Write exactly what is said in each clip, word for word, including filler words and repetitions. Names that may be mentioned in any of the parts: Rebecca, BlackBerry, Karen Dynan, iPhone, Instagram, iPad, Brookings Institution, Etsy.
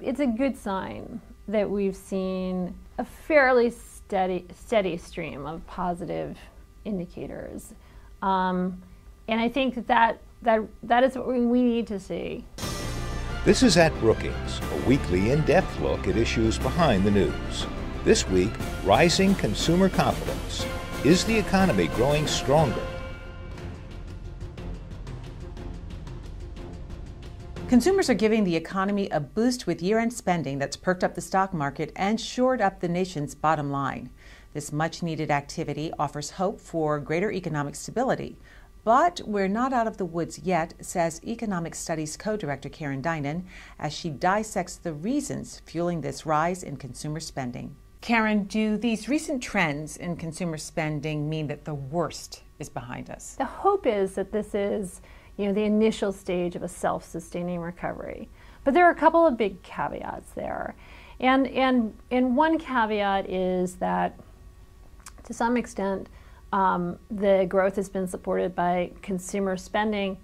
It's a good sign that we've seen a fairly steady, steady stream of positive indicators. Um, and I think that, that, that is what we need to see. This is At Brookings, a weekly in-depth look at issues behind the news. This week, rising consumer confidence. Is the economy growing stronger? Consumers are giving the economy a boost with year-end spending that's perked up the stock market and shored up the nation's bottom line. This much-needed activity offers hope for greater economic stability. But we're not out of the woods yet, says Economic Studies Co-Director Karen Dynan, as she dissects the reasons fueling this rise in consumer spending. Karen, do these recent trends in consumer spending mean that the worst is behind us? The hope is that this is you know, the initial stage of a self-sustaining recovery. But there are a couple of big caveats there. And, and, and one caveat is that, to some extent, um, the growth has been supported by consumer spending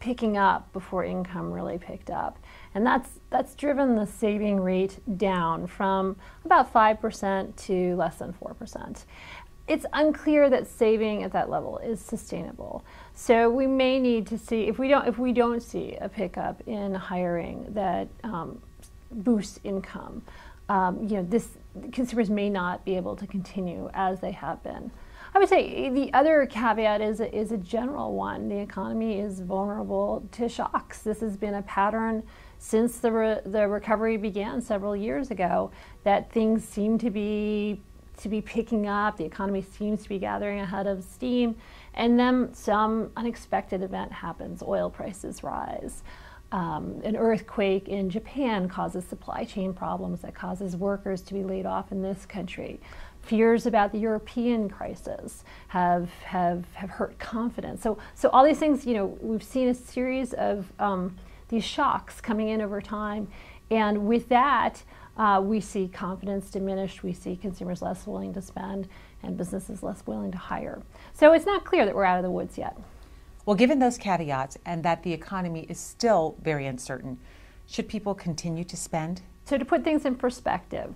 picking up before income really picked up. And that's, that's driven the saving rate down from about five percent to less than four percent. It's unclear that saving at that level is sustainable. So we may need to see, if we don't, if we don't see a pickup in hiring that um, boosts income, um, you know, this, consumers may not be able to continue as they have been. I would say the other caveat is a, is a general one. The economy is vulnerable to shocks. This has been a pattern since the, re, the recovery began several years ago, that things seem to be to be picking up, the economy seems to be gathering ahead of steam, and then some unexpected event happens. Oil prices rise. Um, an earthquake in Japan causes supply chain problems that causes workers to be laid off in this country. Fears about the European crisis have, have, have hurt confidence. So, so all these things, you know, we've seen a series of um, these shocks coming in over time, and with that, Uh, we see confidence diminished, we see consumers less willing to spend, and businesses less willing to hire. So it's not clear that we're out of the woods yet. Well, given those caveats and that the economy is still very uncertain, should people continue to spend? So to put things in perspective,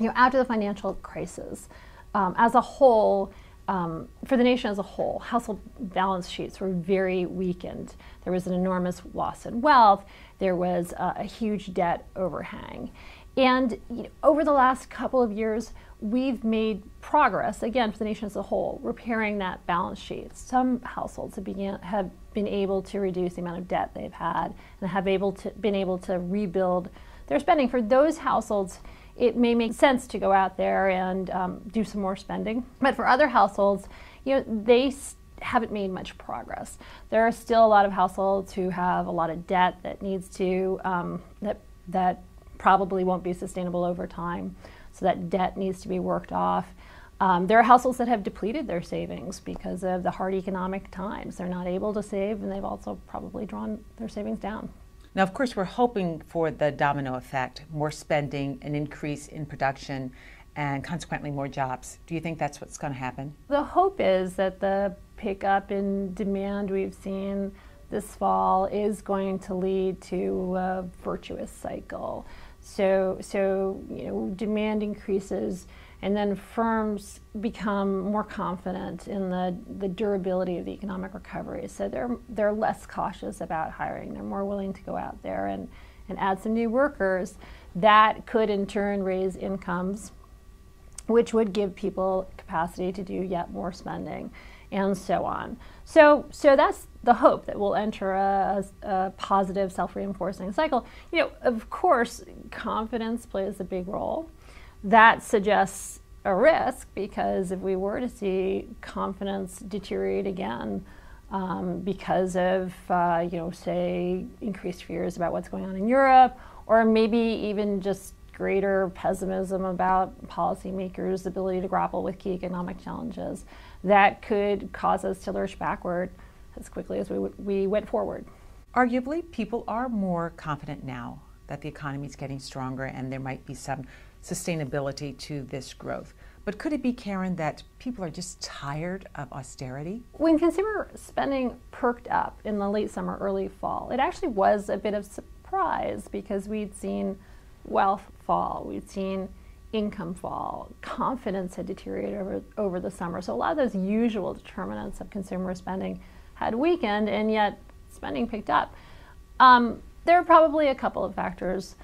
you know, after the financial crisis, um, as a whole, Um, for the nation as a whole, household balance sheets were very weakened. There was an enormous loss in wealth. There was uh, a huge debt overhang. And you know, over the last couple of years, we've made progress, again, for the nation as a whole, repairing that balance sheet. Some households have, began, have been able to reduce the amount of debt they've had and have able to, been able to rebuild their spending. For those households, it may make sense to go out there and um, do some more spending. But for other households, you know, they haven't made much progress. There are still a lot of households who have a lot of debt that needs to, um, that, that probably won't be sustainable over time. So that debt needs to be worked off. Um, there are households that have depleted their savings because of the hard economic times. They're not able to save, and they've also probably drawn their savings down. Now, of course, we're hoping for the domino effect, more spending, an increase in production, and consequently more jobs. Do you think that's what's going to happen? The hope is that the pickup in demand we've seen this fall is going to lead to a virtuous cycle. So, so you know, demand increases, and then firms become more confident in the, the durability of the economic recovery. So they're, they're less cautious about hiring. They're more willing to go out there and, and add some new workers. That could in turn raise incomes, which would give people capacity to do yet more spending, and so on. So, so that's the hope, that we'll enter a, a positive self-reinforcing cycle. You know, of course, confidence plays a big role. That suggests a risk, because if we were to see confidence deteriorate again um, because of, uh, you know, say, increased fears about what's going on in Europe, or maybe even just greater pessimism about policymakers' ability to grapple with key economic challenges, that could cause us to lurch backward as quickly as we, we went forward. Arguably, people are more confident now that the economy is getting stronger and there might be some sustainability to this growth. But could it be, Karen, that people are just tired of austerity? When consumer spending perked up in the late summer, early fall, it actually was a bit of surprise, because we'd seen wealth fall, we've seen income fall, confidence had deteriorated over, over the summer. So a lot of those usual determinants of consumer spending had weakened, and yet spending picked up. Um, there are probably a couple of factors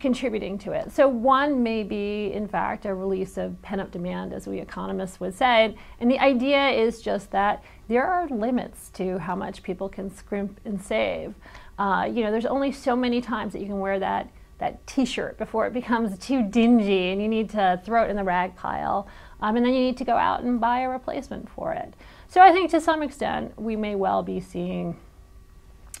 contributing to it. So one may be, in fact, a release of pent-up demand, as we economists would say. And the idea is just that there are limits to how much people can scrimp and save. Uh, you know, there's only so many times that you can wear that that t-shirt before it becomes too dingy and you need to throw it in the rag pile, um, and then you need to go out and buy a replacement for it. So I think to some extent we may well be seeing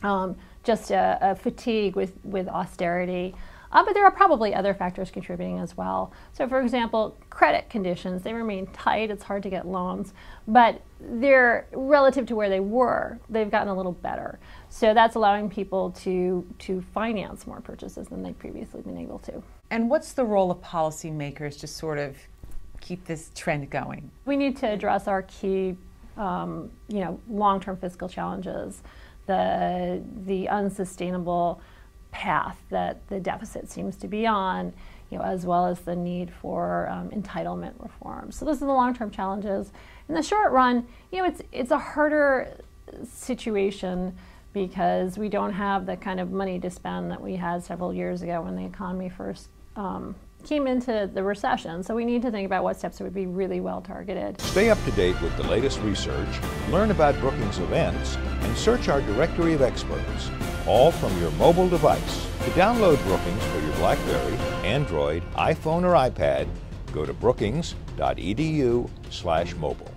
um, just a, a fatigue with, with austerity, uh, but there are probably other factors contributing as well. So for example, credit conditions, they remain tight, it's hard to get loans, but they're relative to where they were, they've gotten a little better. So that's allowing people to, to finance more purchases than they've previously been able to. And what's the role of policymakers to sort of keep this trend going? We need to address our key um, you know, long-term fiscal challenges, the, the unsustainable path that the deficit seems to be on, you know, as well as the need for um, entitlement reform. So those are the long-term challenges. In the short run, you know, it's, it's a harder situation because we don't have the kind of money to spend that we had several years ago when the economy first um, came into the recession. So we need to think about what steps would be really well targeted. Stay up to date with the latest research, learn about Brookings events, and search our directory of experts, all from your mobile device. To download Brookings for your BlackBerry, Android, iPhone, or iPad, go to brookings dot e d u slash mobile.